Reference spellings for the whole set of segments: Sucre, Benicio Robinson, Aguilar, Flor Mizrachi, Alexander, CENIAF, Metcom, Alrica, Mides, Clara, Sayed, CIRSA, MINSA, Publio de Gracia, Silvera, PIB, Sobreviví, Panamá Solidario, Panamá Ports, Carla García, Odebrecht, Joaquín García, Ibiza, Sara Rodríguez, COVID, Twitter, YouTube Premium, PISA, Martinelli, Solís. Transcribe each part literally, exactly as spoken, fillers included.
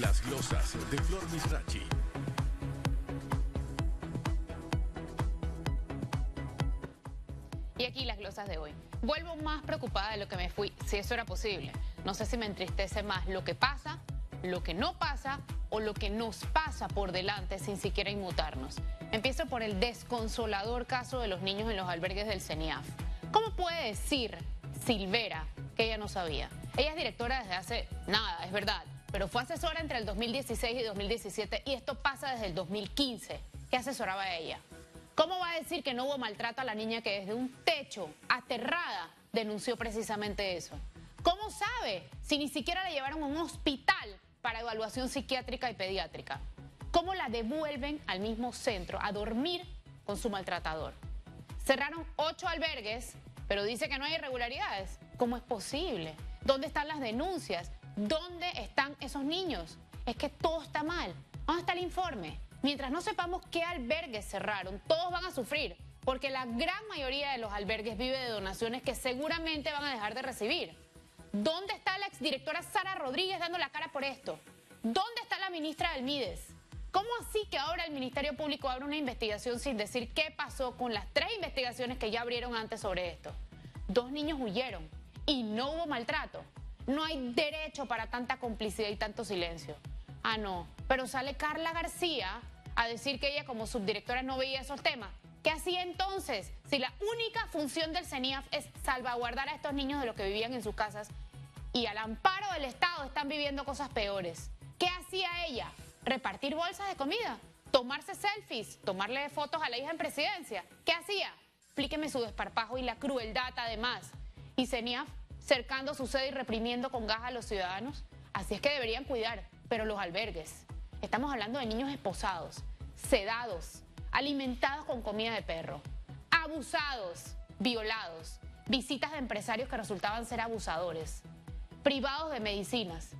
Las glosas de Flor Mizrachi. Y aquí las glosas de hoy. Vuelvo más preocupada de lo que me fui, si eso era posible. No sé si me entristece más lo que pasa, lo que no pasa o lo que nos pasa por delante sin siquiera inmutarnos. Empiezo por el desconsolador caso de los niños en los albergues del CENIAF. ¿Cómo puede decir Silvera que ella no sabía? Ella es directora desde hace nada, es verdad, pero fue asesora entre el dos mil dieciséis y dos mil diecisiete y esto pasa desde el dos mil quince. ¿Qué asesoraba a ella? ¿Cómo va a decir que no hubo maltrato a la niña que desde un techo, aterrada, denunció precisamente eso? ¿Cómo sabe si ni siquiera la llevaron a un hospital para evaluación psiquiátrica y pediátrica? ¿Cómo la devuelven al mismo centro a dormir con su maltratador? Cerraron ocho albergues, pero dice que no hay irregularidades. ¿Cómo es posible? ¿Dónde están las denuncias? ¿Dónde están esos niños? Es que todo está mal. ¿Dónde está el informe? Mientras no sepamos qué albergues cerraron, todos van a sufrir, porque la gran mayoría de los albergues vive de donaciones que seguramente van a dejar de recibir. ¿Dónde está la exdirectora Sara Rodríguez dando la cara por esto? ¿Dónde está la ministra del Mides? ¿Cómo así que ahora el Ministerio Público abre una investigación sin decir qué pasó con las tres investigaciones que ya abrieron antes sobre esto? Dos niños huyeron y no hubo maltrato. No hay derecho para tanta complicidad y tanto silencio. Ah, no, pero sale Carla García a decir que ella como subdirectora no veía esos temas. ¿Qué hacía entonces? Si la única función del CENIAF es salvaguardar a estos niños de los que vivían en sus casas y al amparo del Estado están viviendo cosas peores. ¿Qué hacía ella? ¿Repartir bolsas de comida? ¿Tomarse selfies? ¿Tomarle fotos a la hija en presidencia? ¿Qué hacía? Explíqueme su desparpajo y la crueldad además. ¿Y CENIAF cercando su sede y reprimiendo con gaja a los ciudadanos? Así es que deberían cuidar, pero los albergues. Estamos hablando de niños esposados, sedados, alimentados con comida de perro, abusados, violados, visitas de empresarios que resultaban ser abusadores, privados de medicinas.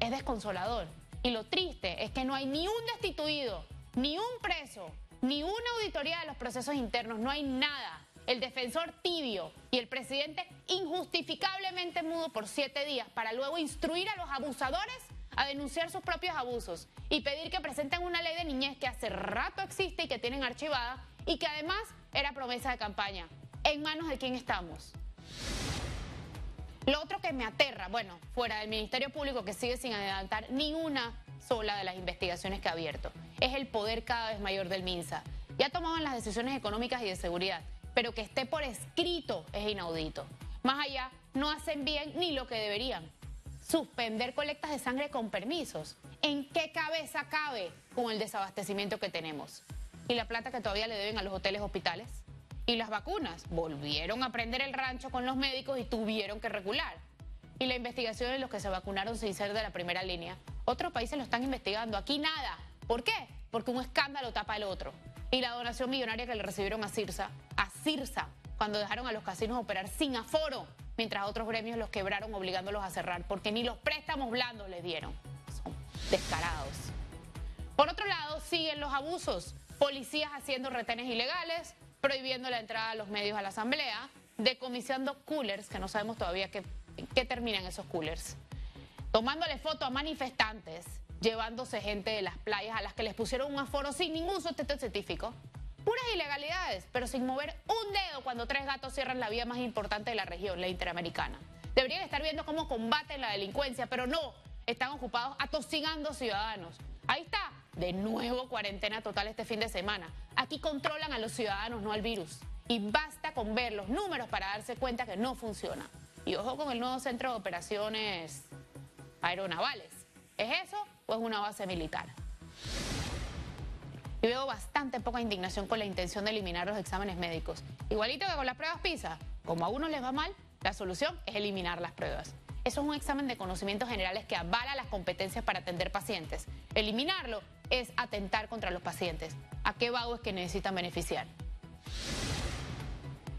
Es desconsolador. Y lo triste es que no hay ni un destituido, ni un preso, ni una auditoría de los procesos internos, no hay nada. El defensor tibio y el presidente injustificablemente mudo por siete días para luego instruir a los abusadores a denunciar sus propios abusos y pedir que presenten una ley de niñez que hace rato existe y que tienen archivada y que además era promesa de campaña. ¿En manos de quién estamos? Lo otro que me aterra, bueno, fuera del Ministerio Público que sigue sin adelantar ni una sola de las investigaciones que ha abierto, es el poder cada vez mayor del MINSA. Ya tomaban las decisiones económicas y de seguridad, pero que esté por escrito es inaudito. Más allá, no hacen bien ni lo que deberían. Suspender colectas de sangre con permisos. ¿En qué cabeza cabe con el desabastecimiento que tenemos? ¿Y la plata que todavía le deben a los hoteles hospitales? ¿Y las vacunas? Volvieron a prender el rancho con los médicos y tuvieron que regular. ¿Y la investigación de los que se vacunaron sin ser de la primera línea? Otros países lo están investigando, aquí nada. ¿Por qué? Porque un escándalo tapa el otro. Y la donación millonaria que le recibieron a CIRSA, a CIRSA, cuando dejaron a los casinos operar sin aforo, mientras otros gremios los quebraron obligándolos a cerrar, porque ni los préstamos blandos les dieron. Son descarados. Por otro lado, siguen los abusos. Policías haciendo retenes ilegales, prohibiendo la entrada a los medios a la asamblea, decomisando coolers, que no sabemos todavía qué, qué terminan esos coolers, tomándole foto a manifestantes, llevándose gente de las playas a las que les pusieron un aforo sin ningún sustento científico. Puras ilegalidades, pero sin mover un dedo cuando tres gatos cierran la vía más importante de la región, la Interamericana. Deberían estar viendo cómo combaten la delincuencia, pero no, están ocupados atosigando ciudadanos. Ahí está, de nuevo cuarentena total este fin de semana. Aquí controlan a los ciudadanos, no al virus. Y basta con ver los números para darse cuenta que no funciona. Y ojo con el nuevo centro de operaciones aeronavales. ¿Es eso o es una base militar? Y veo bastante poca indignación con la intención de eliminar los exámenes médicos. Igualito que con las pruebas PISA. Como a unos les va mal, la solución es eliminar las pruebas. Eso es un examen de conocimientos generales que avala las competencias para atender pacientes. Eliminarlo es atentar contra los pacientes. ¿A qué vagos que necesitan beneficiar?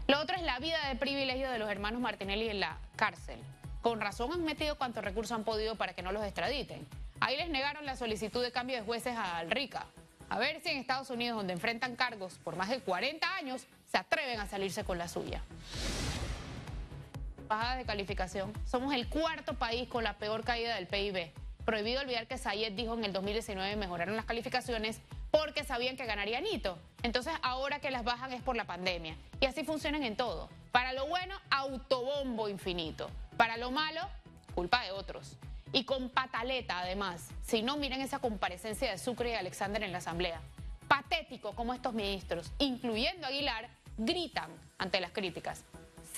Lo otro es la vida de privilegio de los hermanos Martinelli en la cárcel. Con razón han metido cuantos recursos han podido para que no los extraditen. Ahí les negaron la solicitud de cambio de jueces a Alrica. A ver si en Estados Unidos, donde enfrentan cargos por más de cuarenta años, se atreven a salirse con la suya. Bajadas de calificación. Somos el cuarto país con la peor caída del P I B. Prohibido olvidar que Sayed dijo en el dos mil diecinueve mejoraron las calificaciones porque sabían que ganaría Nito. Entonces ahora que las bajan es por la pandemia. Y así funcionan en todo. Para lo bueno, autobombo infinito. Para lo malo, culpa de otros. Y con pataleta además. Si no, miren esa comparecencia de Sucre y de Alexander en la asamblea. Patético como estos ministros, incluyendo Aguilar, gritan ante las críticas.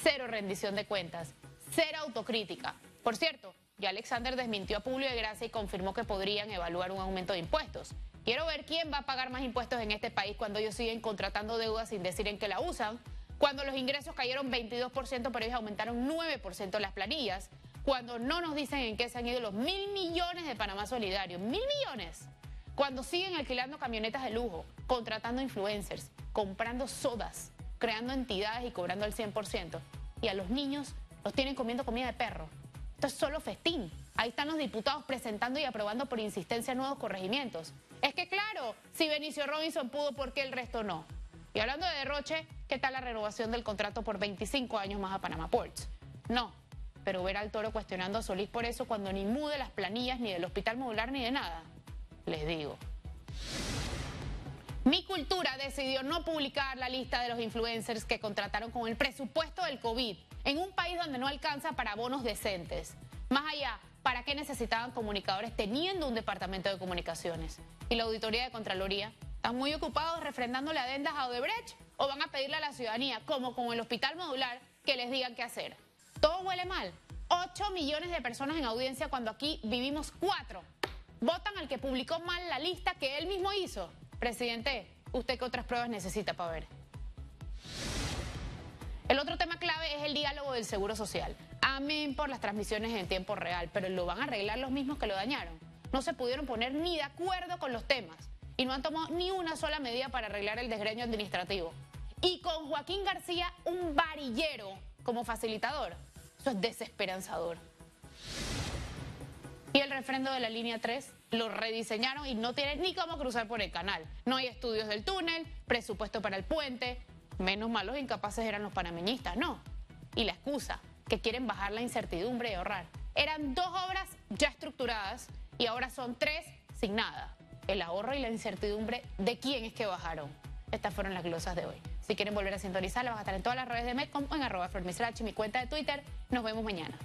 Cero rendición de cuentas, cero autocrítica. Por cierto, ya Alexander desmintió a Publio de Gracia y confirmó que podrían evaluar un aumento de impuestos. Quiero ver quién va a pagar más impuestos en este país cuando ellos siguen contratando deuda sin decir en qué la usan, cuando los ingresos cayeron veintidós por ciento pero ellos aumentaron nueve por ciento las planillas, cuando no nos dicen en qué se han ido los mil millones de Panamá Solidario, mil millones, cuando siguen alquilando camionetas de lujo, contratando influencers, comprando sodas, creando entidades y cobrando al cien por ciento. Y a los niños los tienen comiendo comida de perro. Esto es solo festín. Ahí están los diputados presentando y aprobando por insistencia nuevos corregimientos. Es que claro, si Benicio Robinson pudo, ¿por qué el resto no? Y hablando de derroche, ¿qué tal la renovación del contrato por veinticinco años más a Panamá Ports? No, pero ver al toro cuestionando a Solís por eso cuando ni mude las planillas ni del hospital modular ni de nada. Les digo. Mi Cultura decidió no publicar la lista de los influencers que contrataron con el presupuesto del COVID en un país donde no alcanza para abonos decentes. Más allá, ¿para qué necesitaban comunicadores teniendo un departamento de comunicaciones? Y la auditoría de Contraloría, ¿están muy ocupados refrendándole adendas a Odebrecht o van a pedirle a la ciudadanía, como con el hospital modular, que les digan qué hacer? Todo huele mal. ocho millones de personas en audiencia cuando aquí vivimos cuatro. Votan al que publicó mal la lista que él mismo hizo. Presidente, ¿usted qué otras pruebas necesita para ver? El otro tema clave es el diálogo del Seguro Social. Amén por las transmisiones en tiempo real, pero lo van a arreglar los mismos que lo dañaron. No se pudieron poner ni de acuerdo con los temas y no han tomado ni una sola medida para arreglar el desgreño administrativo. Y con Joaquín García, un varillero como facilitador. Eso es desesperanzador. Y el refrendo de la línea tres lo rediseñaron y no tienen ni cómo cruzar por el canal. No hay estudios del túnel, presupuesto para el puente. Menos mal los incapaces eran los panameñistas, no. Y la excusa, que quieren bajar la incertidumbre y ahorrar. Eran dos obras ya estructuradas y ahora son tres sin nada. El ahorro y la incertidumbre de quién es que bajaron. Estas fueron las glosas de hoy. Si quieren volver a sintonizarla, van a estar en todas las redes de Metcom o en arroba Flor Mizrachi, mi cuenta de Twitter. Nos vemos mañana.